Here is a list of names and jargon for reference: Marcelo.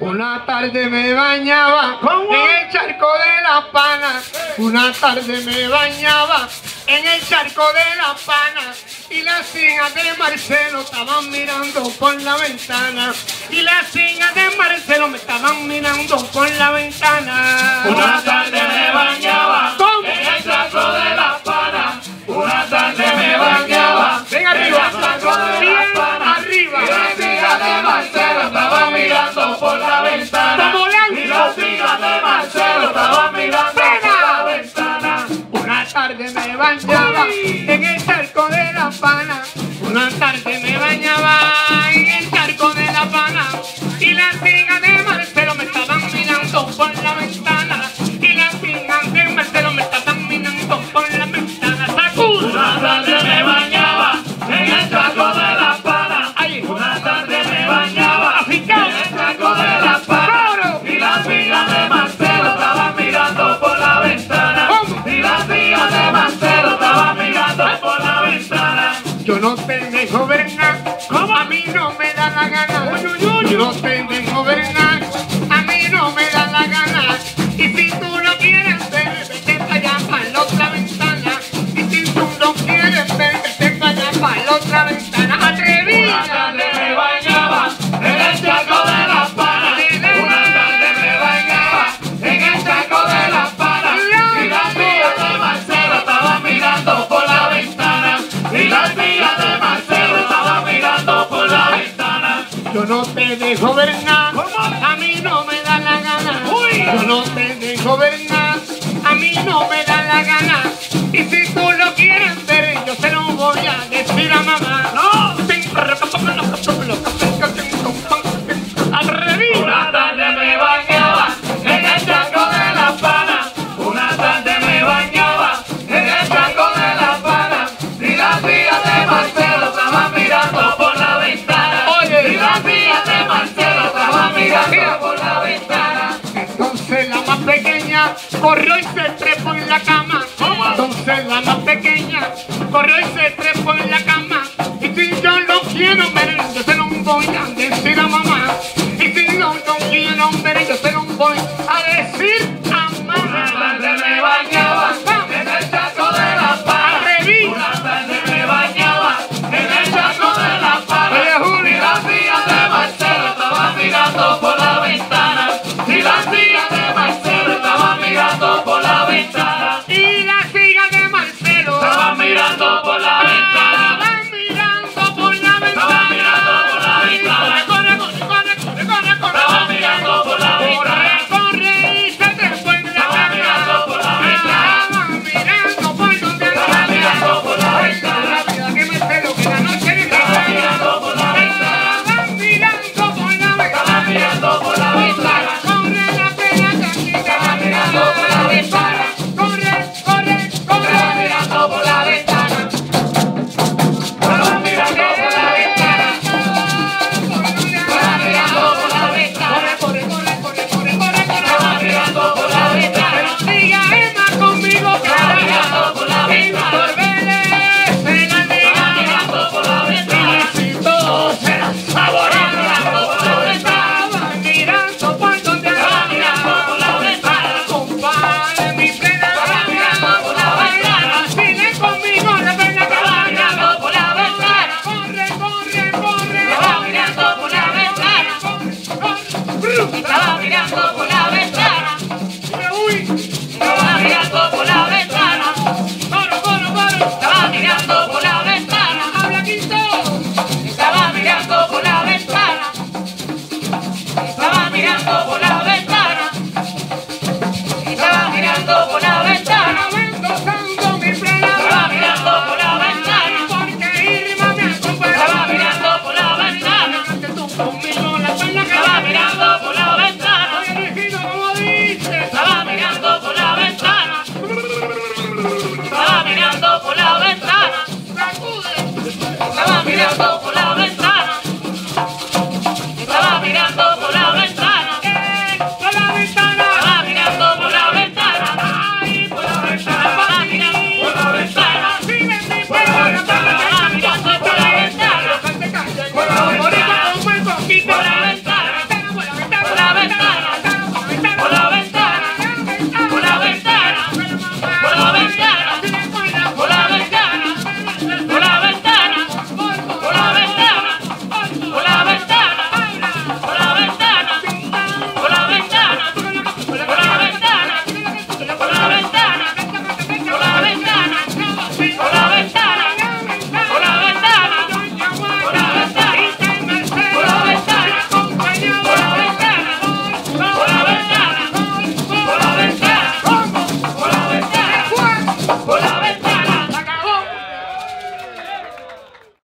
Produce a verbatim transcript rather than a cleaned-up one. Una tarde me bañaba en el charco de la Pana. Una tarde me bañaba en el charco de la Pana. Y las hijas de Marcelo estaban mirando por la ventana. Y las hijas de Marcelo me estaban mirando por la ventana. Una tarde me bañaba en el charco de la Pana. Una tarde me bañaba en el charco de la Pana. Arriba. Y las hijas de Marcelo estaban mirando por la ventana. Y las hijas de Marcelo estaban mirando por la ventana. Una tarde me bañaba en el charco de la Pana. Una tarde me bañaba en el charco de la Pana. Y las hijas de Marcelo me estaban mirando por la ventana. Y las hijas de Marcelo me estaban mirando por la ventana. ¡Sacuda! Una tarde me bañaba en el charco de la Pana. Una tarde me bañaba en el charco de la Pana. Y las hijas de Marcelo estaban mirando por la ventana. Y las hijas de Marcelo estaban mirando por la ventana. Yo no te dejo ver nada, a mí no me da la gana. Yo no te dejo ver nada, a mí no me da la gana. Y si tú no quieres ver, vete para allá para la otra ventana. Y si tú no quieres ver, vete para allá para la otra ventana. ¡Atrevida! Una tarde me bañaba en el charco de la Pana. Una tarde me bañaba en el charco de la Pana. Y las hijas de Marcelo estaban mirando por la ventana. Y las hijas de Marcelo estaban mirando por la ventana. Yo no te dejo ver nada, a mí no me da la gana. Yo no te dejo ver nada, a mí no me da la gana. Y si tú lo quieres ver, yo se lo voy a decir a mamá. ¡No! Una tarde me bañaba en el charco de la Pana. Una tarde me bañaba en el charco de la Pana. Y las hijas de Marcelo estaban mirando por la ventana. Y las hijas de Marcelo estaban mirando por la ventana. Entonces la más pequeña corrió y se trepó en la cama. Entonces la más pequeña corrió y se trepó en la cama. Y si yo no quiero ver, yo se lo voy a decir a mamá. Y si yo no quiero ver, yo se lo voy a decir a mamá. Una tarde me bañaba en el charco de la Pana. Una tarde me bañaba en el charco de la Pana. Y las hijas de Marcelo estaban mirando por la ventana. Y las hijas de Marcelo estaban mirando por la ventana. Y las hijas de Marcelo estaban mirando por la ventana. Mirando por la ventana, corre, corre, corre, estaba mirando por la ventana, estaba mirando por la ventana.